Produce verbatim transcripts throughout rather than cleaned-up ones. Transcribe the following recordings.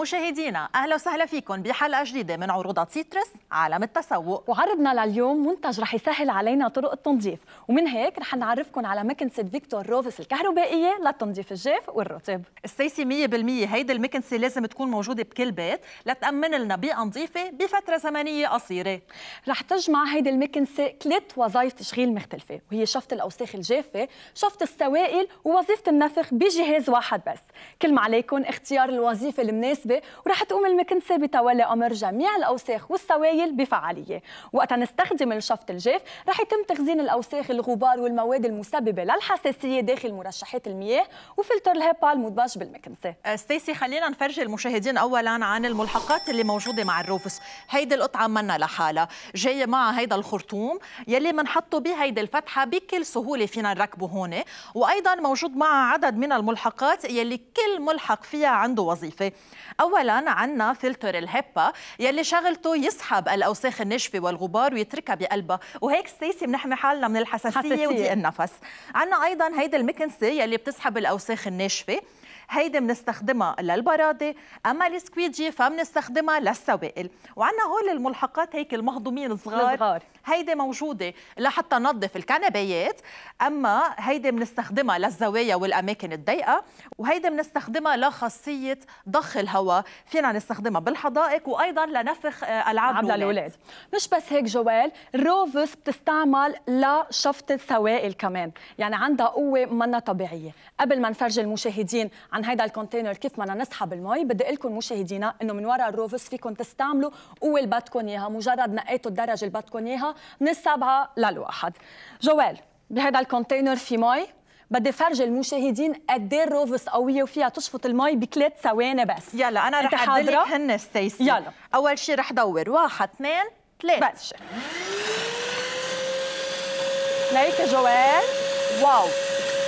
مشاهدينا، أهلا وسهلا فيكم بحلقة جديدة من عروضة سيتروس عالم التسوق. وعرضنا لليوم منتج رح يسهل علينا طرق التنظيف، ومن هيك رح نعرفكم على مكنسة فيكتور روفس الكهربائية لتنظيف الجاف والرطب. السيسي مية بالمية هيدي المكنسة لازم تكون موجودة بكل بيت لتأمن لنا بيئة نظيفة بفترة زمنية قصيرة. رح تجمع هيدي المكنسة ثلاث وظائف تشغيل مختلفة، وهي شفط الأوساخ الجافة، شفط السوائل، ووظيفة النفخ بجهاز واحد بس. كل ما عليكم اختيار الوظيفة المناسبة، ورح تقوم المكنسة بتولي أمر جميع الأوساخ والسوائل بفعالية. وقت نستخدم الشفط الجاف رح يتم تخزين الأوساخ، الغبار والمواد المسببة للحساسية داخل مرشحات المياه وفلتر الهيبال المدمج بالمكنسة. ستيسي، خلينا نفرجي المشاهدين أولاً عن الملحقات اللي موجودة مع الروفس. هيدي القطعة منا لحالها، جاية مع هيدا الخرطوم يلي بنحطه بهيدي الفتحة، بكل سهولة فينا نركبه هون، وأيضاً موجود مع عدد من الملحقات يلي كل ملحق فيها عنده وظيفة. أولاً عنا فلتر الهيبا يلي شغلته يسحب الأوساخ الناشفة والغبار ويتركها بقلبها، وهيك سيسي بنحمي حالنا من الحساسية وضيق النفس. عنا أيضاً هيدي المكنسة يلي بتسحب الأوساخ الناشفة، هيدي بنستخدمها للبرادة. أما السكويجي فبنستخدمها للسوائل. وعنا هول الملحقات هيك المهضومين الصغار، هيدي موجودة لحتى ننظف الكنبايات. أما هيدي بنستخدمها للزوايا والأماكن الضيقة، وهيدي بنستخدمها لخاصية ضخ الهواء، فينا نستخدمها بالحدائق وأيضا لنفخ ألعاب للأولاد. مش بس هيك جوال، روفس بتستعمل لشفط السوائل كمان، يعني عندها قوة منا طبيعية. قبل ما نفرجي المشاهدين عن هيدا الكونتينر كيف بدنا نسحب المي، بدي اقول لكم مشاهدينا انه من وراء الروفس فيكم تستعملوا قوة اللي بدكم اياها، مجرد نقيتوا الدرجة اللي بدكم اياها من السبعة للواحد. جوال، بهيدا الكونتينر في مي، بدي فرجي المشاهدين قد ايه الروفس قوية وفيها تشفط المي بثلاث ثواني بس. يلا انا رح اعدلك هن ستيسي. يلا اول شيء رح دور واحد اثنين ثلاثة بلشي. ليك جوال، واو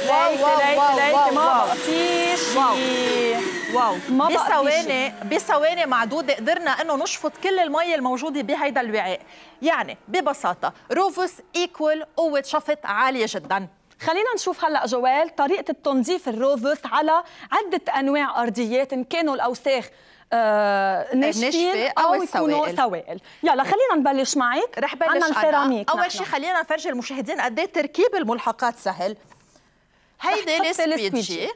ليك ليك ليك ما بقى في شيء. واو، بثواني بثواني معدودة قدرنا انه نشفط كل المي الموجودة بهيدا الوعاء. يعني ببساطة روفس ايكوال قوة شفط عالية جدا. خلينا نشوف هلا جوال طريقة التنظيف الروفس على عدة أنواع أرضيات، إن كانوا الأوساخ آه ناشفين أو, أو يكونوا سوائل. يلا خلينا نبلش معك. رح بلش أنا السيراميك. أول شيء خلينا نفرجي المشاهدين قد إيه تركيب الملحقات سهل. هيدي السبيجي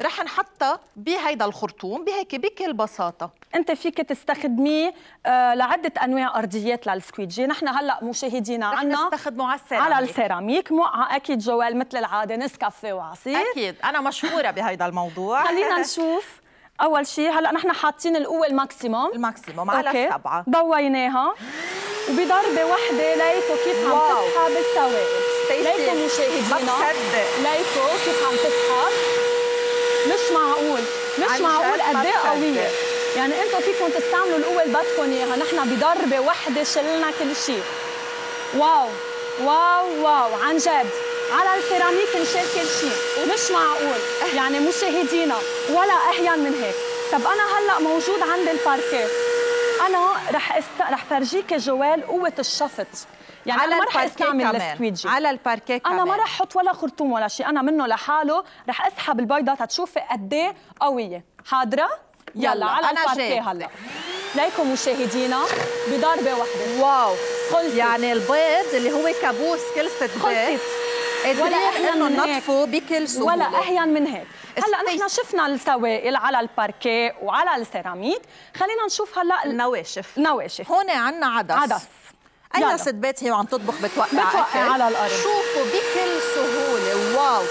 رح نحطها بهيدا الخرطوم بهيك بكل بساطة. أنت فيك تستخدميه آه لعدة أنواع أرضيات للسكويجي. نحن هلا مشاهدينا عنا نستخدمه على السيراميك. على السيراميك موقعة أكيد جوال مثل العادة نسكافيه وعصير. أكيد أنا مشهورة بهيدا الموضوع. خلينا نشوف أول شيء. هلا نحن حاطين القوة الماكسيموم. الماكسيموم على السبعة. ضويناها وبضربة واحدة ليكوا كيف عم تسحب السوائل. ليكوا مشاهدينا ليكوا كيف عم تسحب. مش معقول، مش معقول قد ايه قوية. يعني انتم فيكم تستعملوا القوة اللي بدكم اياها، نحن بضربة واحدة شلنا كل شيء. واو واو واو، عن جد على السيراميك نشال كل شيء، ومش معقول، يعني مشاهدينا ولا أهين من هيك. طب أنا هلا موجود عند الباركيه، أنا رح است... رح فرجيك جوال قوة الشفط. يعني على أنا ما رح استعمل السكويجي على الباركيه كمان. أنا ما رح أحط ولا خرطوم ولا شيء، أنا منه لحاله رح أسحب البيضة. تتشوفي قد إيه قوية. حاضرة؟ يلا, يلا. على الباركيه هلا. ليكم مشاهدينا بضربة واحدة. واو خلصت. يعني البيض اللي هو كابوس كلسة بيض ولا أهين من هيك بكل سهولة. ولا أهين من هيك. هلا نحن شفنا السوائل على الباركيه وعلى السيراميك، خلينا نشوف هلا النواشف. نواشف هون عندنا عدس. عدس أي ست بيت هي وعم تطبخ بتوقع, بتوقع على الأرض. شوفوا بكل سهولة. واو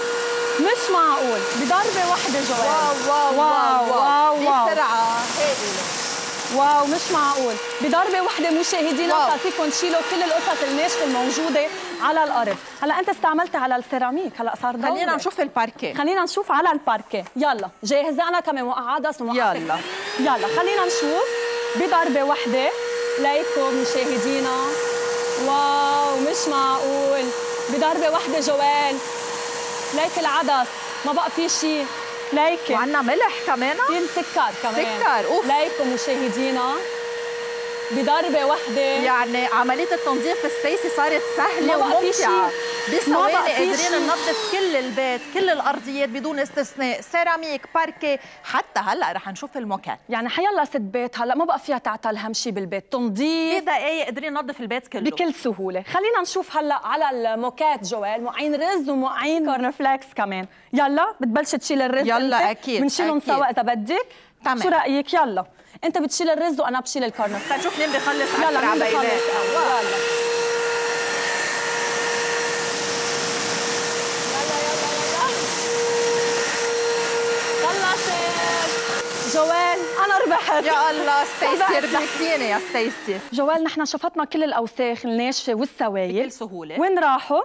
مش معقول، بضربة واحدة جوال. واو واو واو واو واو بسرعة هائلة. واو مش معقول، بضربة واحدة مشاهدينا بتعطيكم تشيلوا كل القطط الناشفة الموجودة على الأرض. هلا أنت استعملتها على السيراميك، هلا صار دورة. خلينا نشوف الباركيه. خلينا نشوف على الباركيه. يلا جاهزة أنا كمان وقع عدس وموقع. يلا يلا خلينا نشوف بضربة واحدة. ليكم مشاهدينا واو مش معقول، بضربة واحدة جوال. ليك العدس ما بقى في شيء. ليك وعنا ملح كمان، في مسكر كمان. سكر اوف. ليكم مشاهدينا بضربة واحدة. يعني عملية التنظيف في ستيسي صارت سهلة وممتعة. بثواني قادرين ننظف كل البيت، كل الارضيات بدون استثناء، سيراميك، باركي، حتى هلا رح نشوف الموكات. يعني حيلا ست بيت هلا ما بقى فيها تعتل هم شيء بالبيت، تنظيف بدقايق قادرين ننظف البيت كله بكل سهوله. خلينا نشوف هلا على الموكات جوال، مواعين رز ومواعين كورن فليكس كمان. يلا بتبلش تشيل الرز، يلا اكيد بنشيلهم سوا اذا بدك. تمام، شو رايك؟ يلا انت بتشيل الرز وانا بشيل الكورن فليكس، نشوف مين بخلص على عبايات. يلا جوال انا ربحت. يا الله ستيسي ربحتيني يا ستيسي. جوال نحن شفطنا كل الاوساخ الناشفه والسوايل بكل سهوله. وين راحوا؟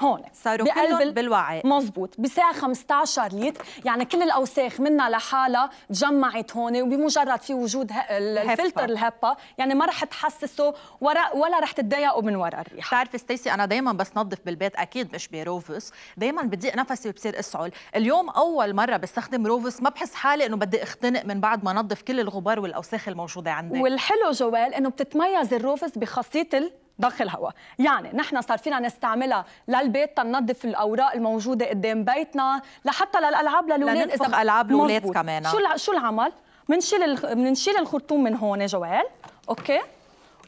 هون صاروا كلهم بالوعاء. مزبوط، بساعه خمسطعش لتر، يعني كل الاوساخ منها لحالها تجمعت هون، وبمجرد في وجود الفلتر الهبه يعني ما رح تحسسه ولا ولا رح تتضايقوا من وراء الريحه. بتعرفي ستيسي انا دائما بس نظف بالبيت اكيد مش بروفس، دائما بضيق نفسي وبصير اسعل. اليوم اول مره بستخدم روفس، ما بحس حالي انه بدي اختنق من بعد ما نظف كل الغبار والاوساخ الموجوده عندي. والحلو جوال انه بتتميز الروفس بخاصيه ضخ الهواء، يعني نحن صار فينا نستعملها للبيت تنظف الاوراق الموجوده قدام بيتنا، لحتى للالعاب للولاد، اذا العاب الاولاد كمان. شو شو العمل؟ بنشيل بنشيل الخرطوم من هون جوال، اوكي؟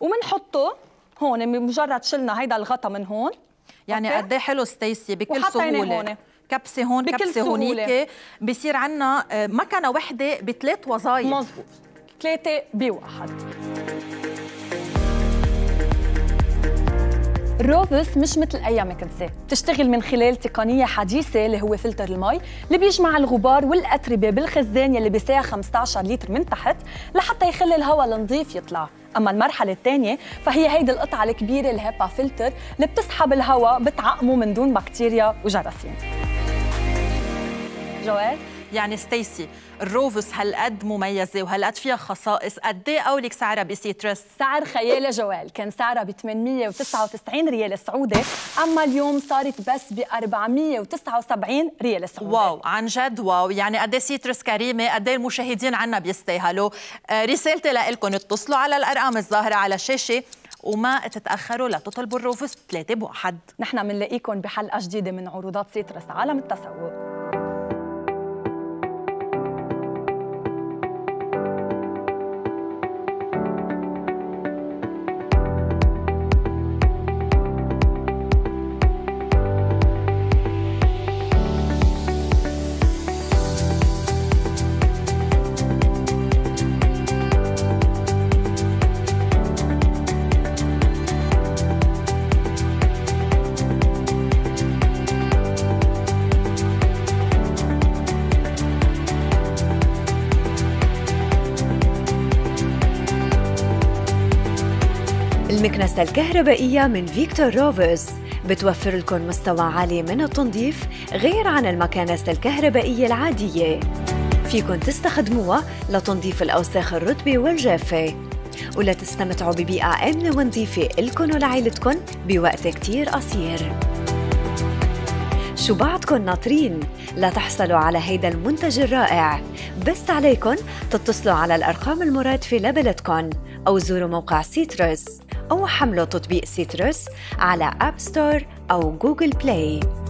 وبنحطه هون، بمجرد شلنا هيدا الغطا من هون. يعني قد ايه حلو ستيسي بكل سهوله. كبسه هون كبسه هونيك، بصير عندنا مكنه وحده بثلاث وظايف. مظبوط، ثلاثه بواحد. روفس مش مثل اي مكنسه، بتشتغل من خلال تقنيه حديثه اللي هو فلتر المي اللي بيجمع الغبار والاتربه بالخزان يلي بساعه خمسطعش لتر من تحت لحتى يخلي الهواء النظيف يطلع. اما المرحله الثانيه فهي هيدي القطعه الكبيره الهيبا فلتر اللي بتسحب الهواء بتعقمه من دون بكتيريا وجراثيم. جوال يعني ستيسي الروفس هالقد مميزه وهالقد فيها خصائص، قد ايه قولك سعرها بسيتروس؟ سعر خيالي جوال، كان سعرها ب ثمانمية وتسعة وتسعين ريال سعودي، اما اليوم صارت بس ب أربعمية وتسعة وسبعين ريال سعودي. واو، عن جد واو، يعني قد ايه سيتروس كريمه، قد ايه المشاهدين عنا بيستاهلوا. رسالتي لإلكم اتصلوا على الارقام الظاهره على الشاشه وما تتاخروا لتطلبوا الروفس ثلاثة بواحد. نحن بنلاقيكم بحلقه جديده من عروضات سيتروس عالم التسوق. المكنسة الكهربائية من فيكتور روفس بتوفر لكم مستوى عالي من التنظيف غير عن المكانسة الكهربائية العادية. فيكم تستخدموها لتنظيف الأوساخ الرطبة والجافة، ولتستمتعوا ببيئة آمنة ونظيفة لكم ولعائلتكم بوقت كتير قصير. شو بعدكم ناطرين لتحصلوا على هيدا المنتج الرائع؟ بس عليكم تتصلوا على الأرقام المرادفة لبلدكم أو زوروا موقع سيتروس أو حملوا تطبيق سيتروس على أب ستور أو جوجل بلاي.